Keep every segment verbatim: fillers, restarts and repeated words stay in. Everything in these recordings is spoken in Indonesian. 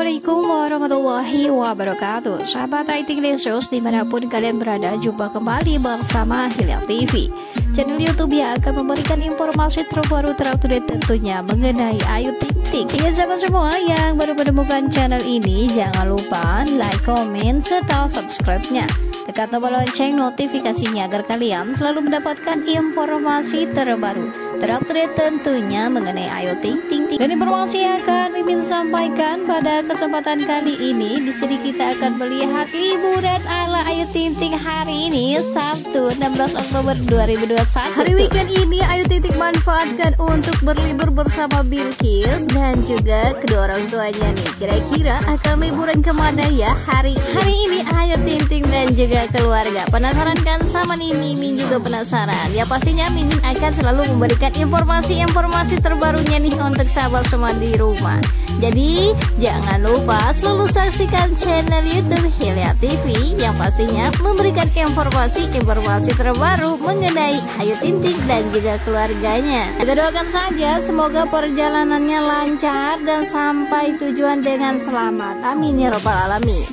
Assalamualaikum warahmatullahi wabarakatuh. Sahabat I T Lesus dimanapun kalian berada, jumpa kembali bersama Hilya T V Channel YouTube yang akan memberikan informasi terbaru terupdate tentunya mengenai Ayu Ting Ting. Ya sahabat semua yang baru menemukan channel ini, jangan lupa like, comment, serta subscribe-nya. Tekan tombol lonceng notifikasinya agar kalian selalu mendapatkan informasi terbaru terupdate tentunya mengenai Ayu Ting Ting. Dan informasi yang akan Mimin sampaikan pada kesempatan kali ini, di sini kita akan melihat liburan ala Ayu Ting Ting hari ini Sabtu enam belas Oktober dua ribu dua puluh satu. Hari weekend ini Ayu Ting Ting manfaatkan untuk berlibur bersama Bilqis dan juga kedua orang tuanya nih. Kira-kira akan liburan kemana ya hari ini? Hari ini Ayu Ting Ting dan juga keluarga. Penasaran kan sama nih? Mimin juga penasaran. Ya pastinya Mimin akan selalu memberikan informasi-informasi terbarunya nih untuk sahabat semua di rumah. Jadi jangan lupa selalu saksikan channel YouTube Hilya T V yang pastinya memberikan informasi-informasi terbaru mengenai Ayu Ting Ting dan juga keluarganya. Kita doakan saja semoga perjalanannya lancar dan sampai tujuan dengan selamat. Amin ya robbal alamin.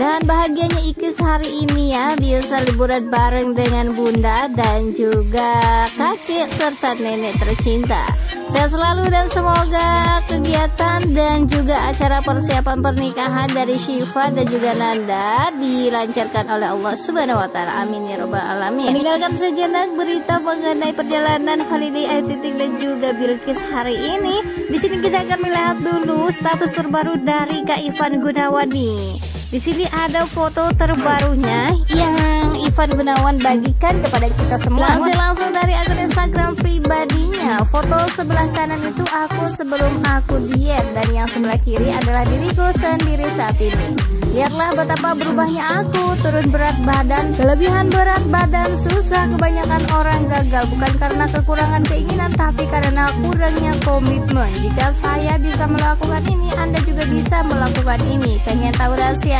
Dan bahagianya Ikis hari ini ya, bisa liburan bareng dengan bunda dan juga kakek serta nenek tercinta. Sehat selalu dan semoga kegiatan dan juga acara persiapan pernikahan dari Syifa dan juga Nanda dilancarkan oleh Allah Subhanahu wa taala. Amin ya robbal alamin. Meninggalkan sejenak berita mengenai perjalanan holiday Ayu Ting Ting dan juga Bilqis hari ini. Di sini kita akan melihat dulu status terbaru dari Kak Ivan Gunawan nih. Di sini ada foto terbarunya yang Ivan Gunawan bagikan kepada kita semua. Langsung langsung dari akun Instagram pribadinya. Foto sebelah kanan itu aku sebelum aku diet, dan yang sebelah kiri adalah diriku sendiri saat ini. Lihatlah betapa berubahnya aku, turun berat badan, kelebihan berat badan, susah. Kebanyakan orang gagal bukan karena kekurangan keinginan, tapi karena kurangnya komitmen. Jika saya bisa melakukan ini, Anda juga bisa melakukan ini. Pengen tahu rahasia?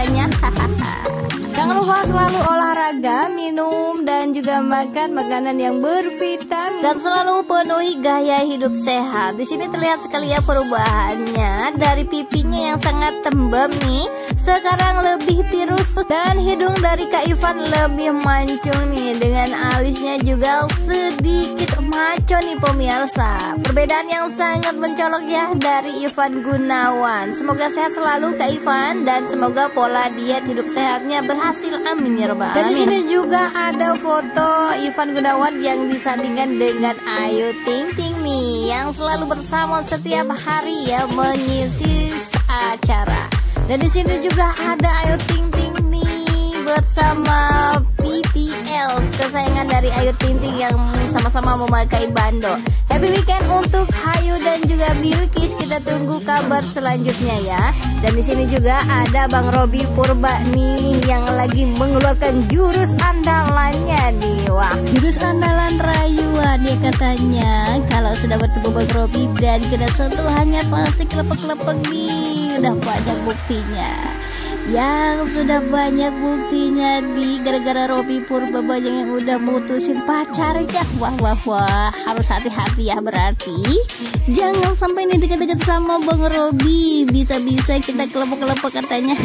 Jangan lupa selalu olahraga, minum dan juga makan makanan yang bervitamin, dan selalu penuhi gaya hidup sehat. Di sini terlihat sekali ya perubahannya, dari pipinya yang sangat tembem nih sekarang lebih tirus, dan hidung dari Kak Ivan lebih mancung nih, dengan alisnya juga sedikit maco nih pemirsa. Perbedaan yang sangat mencolok ya dari Ivan Gunawan. Semoga sehat selalu Kak Ivan, dan semoga pola diet hidup sehatnya berhasil. Amin ya robbal alamin. Dan di sini juga ada foto Ivan Gunawan yang disandingkan dengan Ayu Ting Ting nih, yang selalu bersama setiap hari ya mengisi acara. Dan di sini juga ada Ayu Ting Ting nih bersama P T L kesayangan dari Ayu Ting Ting yang sama-sama memakai bando. Happy weekend untuk Ayu dan juga Bilqis. Kita tunggu kabar selanjutnya ya. Dan di sini juga ada Bang Robby Purba nih yang lagi mengeluarkan jurus andalannya nih. Wah, jurus andalan rayuan ya katanya. Kalau sudah bertemu Bang Robby dan kena sentuhannya pasti kelepek-kelepek nih. Sudah banyak buktinya, yang sudah banyak buktinya di gara-gara Robby Purba banyak yang udah mutusin pacarnya. Wah wah wah, harus hati-hati ya, berarti jangan sampai nih deket-deket sama Bang Robby, bisa-bisa kita kelepek-kelepek katanya.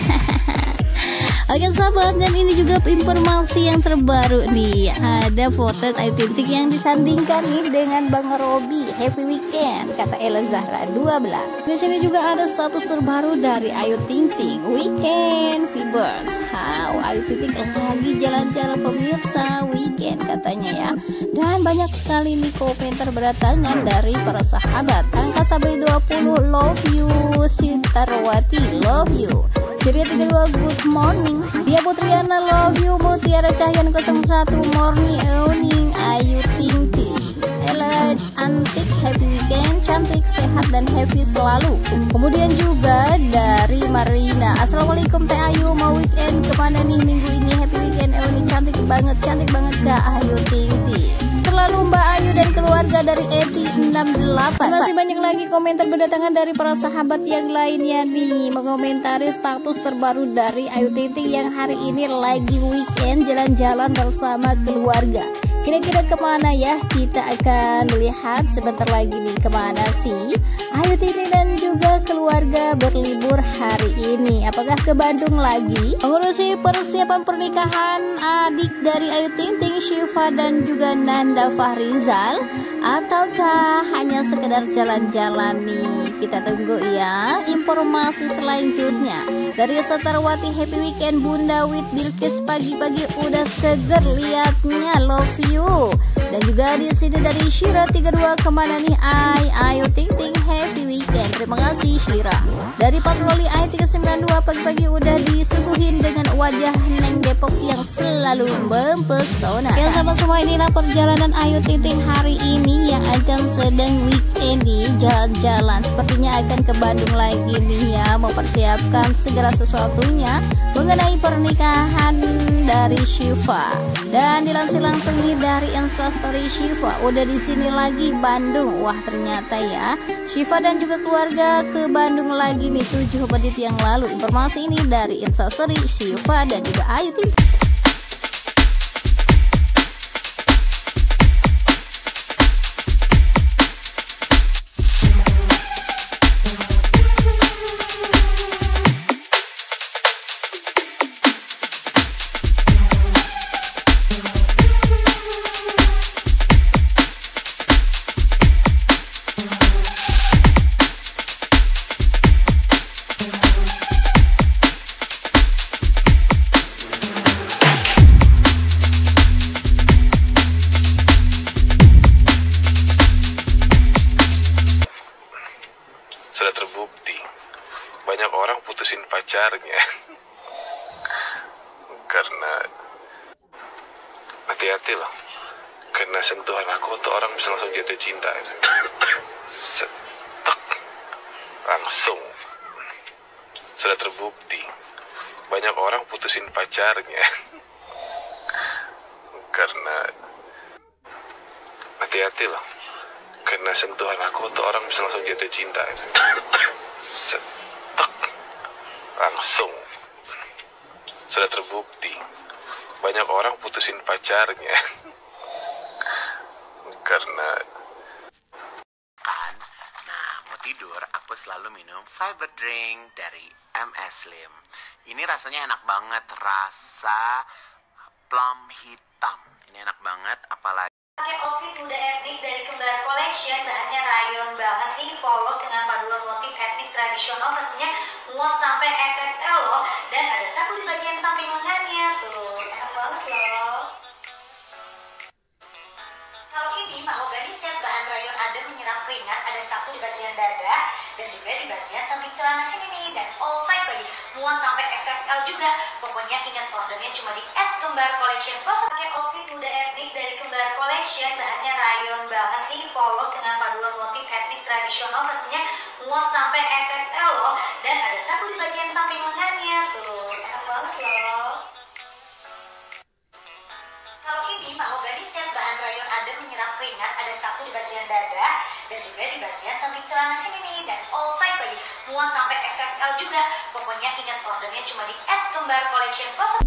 Oke sahabat, dan ini juga informasi yang terbaru nih, ada potret Ayu Ting Ting yang disandingkan nih dengan Bang Robby. Happy weekend kata Ella Zahra dua belas. Di sini juga ada status terbaru dari Ayu Ting Ting, weekend fibers. How Ayu Ting Ting lagi jalan-jalan pemirsa weekend katanya ya. Dan banyak sekali nih komentar berdatangan dari para sahabat. Angka Sabri dua puluh love you, Sitarwati love you, Surya tiga puluh dua good morning, Dia Putriana love you, Mutiara Cahyan nol satu morning, Eoning Ayu Ting Ting, Ella antik, happy weekend, cantik, sehat dan happy selalu. Kemudian juga dari Marina, Assalamualaikum Teh Ayu, mau weekend kemana nih minggu ini? Happy weekend Eoning, cantik banget, cantik banget Kak Ayu Ting Ting. Lalu Mbak Ayu dan keluarga dari Eti enam delapan. Masih banyak lagi komentar berdatangan dari para sahabat yang lainnya nih, mengomentari status terbaru dari Ayu Ting Ting yang hari ini lagi weekend jalan-jalan bersama keluarga. Kira-kira kemana ya? Kita akan melihat sebentar lagi nih, kemana sih Ayu Ting Ting dan juga keluarga berlibur hari ini. Apakah ke Bandung lagi? Mengurusi persiapan pernikahan adik dari Ayu Ting Ting, Syifa dan juga Nanda Fahrizal, ataukah hanya sekedar jalan-jalan nih? Kita tunggu ya informasi selanjutnya dari Sotarwati. Happy weekend Bunda with Bilqis, pagi-pagi udah seger liatnya, love you. Dan juga di sini dari Shira tiga puluh dua, kemana nih Ay Ayu Ting Ting, happy weekend. Terima kasih Shira. Dari Patroli Ay tiga sembilan dua, pagi-pagi udah disuguhin dengan wajah Neng Depok yang selalu mempesona. Yang sama semua, inilah perjalanan Ayu Ting Ting hari ini yang akan sedang weekend di jalan-jalan. Sepertinya akan ke Bandung lagi nih ya, mempersiapkan segala sesuatunya mengenai pernikahan dari Syifa. Dan dilansir langsung nih dari Instastory Syifa, udah di sini lagi Bandung. Wah ternyata ya, Syifa dan juga keluarga ke Bandung lagi nih tujuh menit yang lalu. Informasi ini dari Instastory Syifa dan juga Ayu Ting Ting. Sudah terbukti banyak orang putusin pacarnya karena hati-hati loh, karena sentuhan aku tuh orang bisa langsung jatuh cinta. Setek langsung. Sudah terbukti banyak orang putusin pacarnya karena hati-hati loh, karena sentuhan aku tuh orang bisa langsung jatuh cinta. Setek langsung. Sudah terbukti banyak orang putusin pacarnya karena kan. Nah, mau tidur aku selalu minum fiber drink dari M S Slim. Ini rasanya enak banget, rasa plum hitam. Ini enak banget, apalagi pakai outfit muda etnik dari Kembara Collection, bahannya rayon banget nih, polos dengan paduan motif etnik tradisional, pastinya muat sampai X X L loh, dan ada sapu di bagian samping lengannya tuh, enak banget loh. Kalau ini mahogani set, bahan rayon adem menyerap keringat, ada sapu di bagian dada dan juga di bagian samping celana sini nih, dan all size lagi, muat sampai X X L juga. Pokoknya ingat, ordernya cuma di at Kembara Collection. Pakai outfit muda etnik dari Kembara Collection, bahannya rayon banget nih, polos dengan paduan motif etnik tradisional, pastinya muat sampai X X L loh, dan ada sapu di bagian samping lengannya tuh, enak banget loh. Kalau ini mahogani set, bahan rayon adem menyerap keringat, ada sapu di bagian dada dan juga di bagian samping celana sini nih, dan all size lagi, muat sampai X X L juga. Pokoknya ingat, ordernya cuma di at Kembara Collection.